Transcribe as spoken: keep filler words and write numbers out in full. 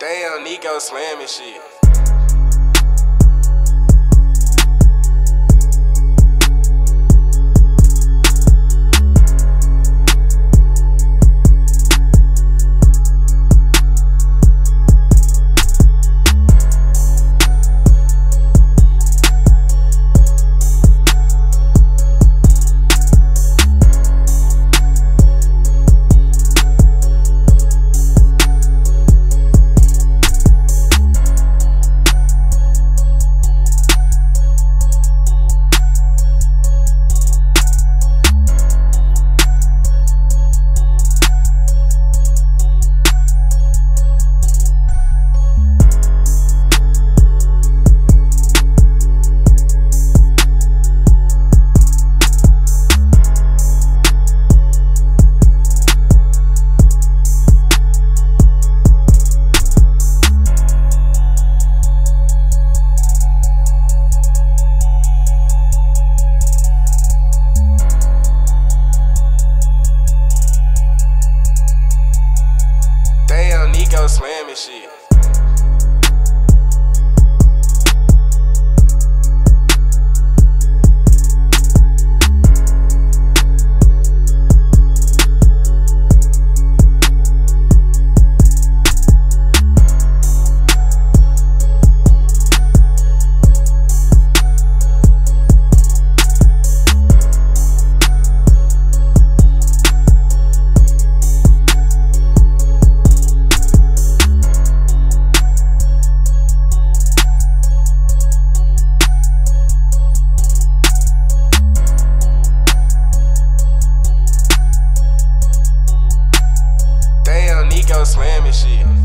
Damn, Nikko slamming shit. Nikko slamming shit. Nikko slamming shit.